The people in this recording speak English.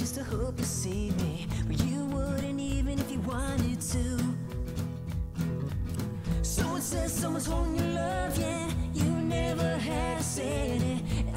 just to hope you see me, but you wouldn't even if you wanted to. Someone says someone's holding your love, yet you never had said it.